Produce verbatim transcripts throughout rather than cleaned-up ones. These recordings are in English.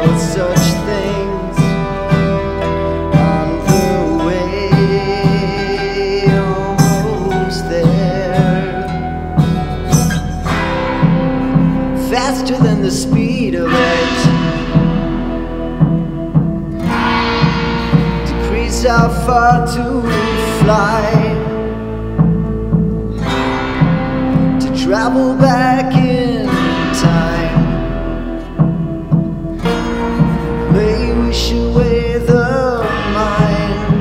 for such things on the way, almost there, faster than the speed of light, decrease how far to fly, travel back in time. May wish away the mind,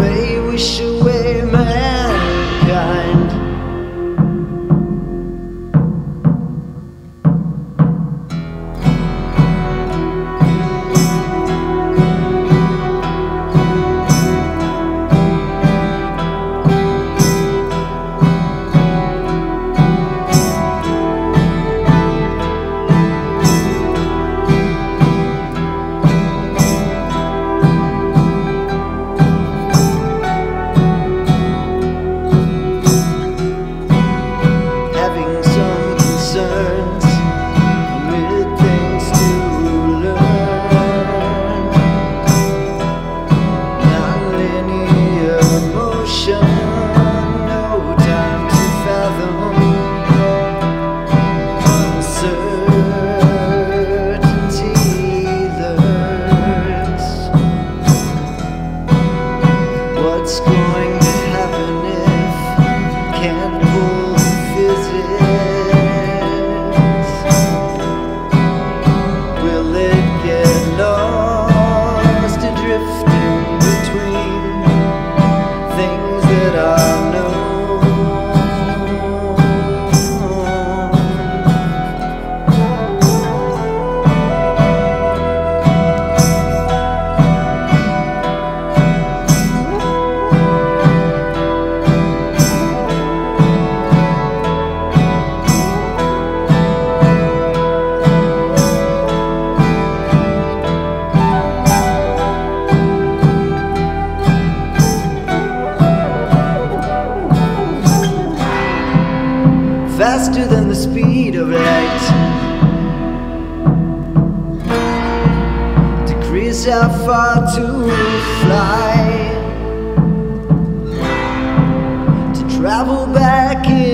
may wish away mankind. What's going to happen if can't pull the physics? Will it get lost and drift in between things that are faster than the speed of light, decrease how far to fly, to travel back in